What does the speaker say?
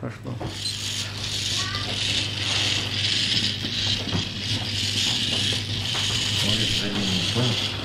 прошло. Может,